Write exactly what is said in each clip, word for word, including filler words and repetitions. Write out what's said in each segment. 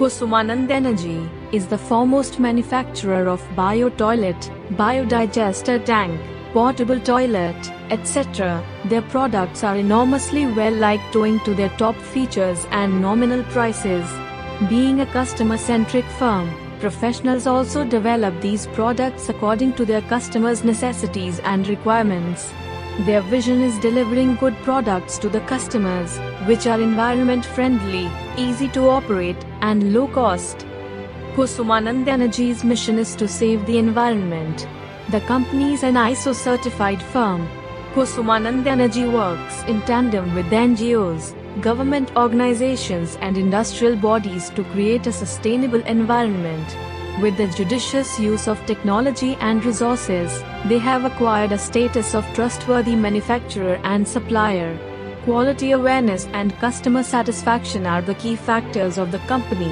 Kusumanand Energy is the foremost manufacturer of Bio Toilet, Bio Digester Tank, Portable Toilet, et cetera. Their products are enormously well liked owing to their top features and nominal prices. Being a customer-centric firm, professionals also develop these products according to their customers' necessities and requirements. Their vision is delivering good products to the customers, which are environment-friendly, easy to operate, and low-cost. Kusumanand Energy's mission is to save the environment. The company is an I S O-certified firm. Kusumanand Energy works in tandem with N G Os, government organizations and industrial bodies to create a sustainable environment. With the judicious use of technology and resources, they have acquired a status of trustworthy manufacturer and supplier. Quality awareness and customer satisfaction are the key factors of the company.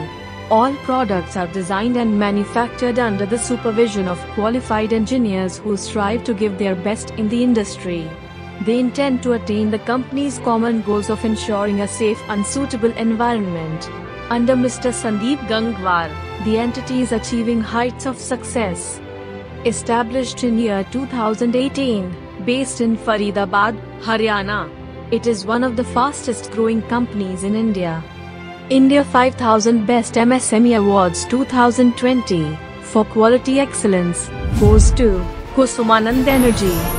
All products are designed and manufactured under the supervision of qualified engineers who strive to give their best in the industry. They intend to attain the company's common goals of ensuring a safe and suitable environment. Under Mister Sandeep Gangwar, the entity is achieving heights of success. Established in year two thousand eighteen, based in Faridabad, Haryana, it is one of the fastest growing companies in India. India five thousand Best M S M E Awards twenty twenty for Quality Excellence goes to Kusumanand Energy.